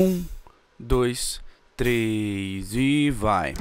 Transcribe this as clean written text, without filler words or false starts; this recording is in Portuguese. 1, 2, 3 e vai!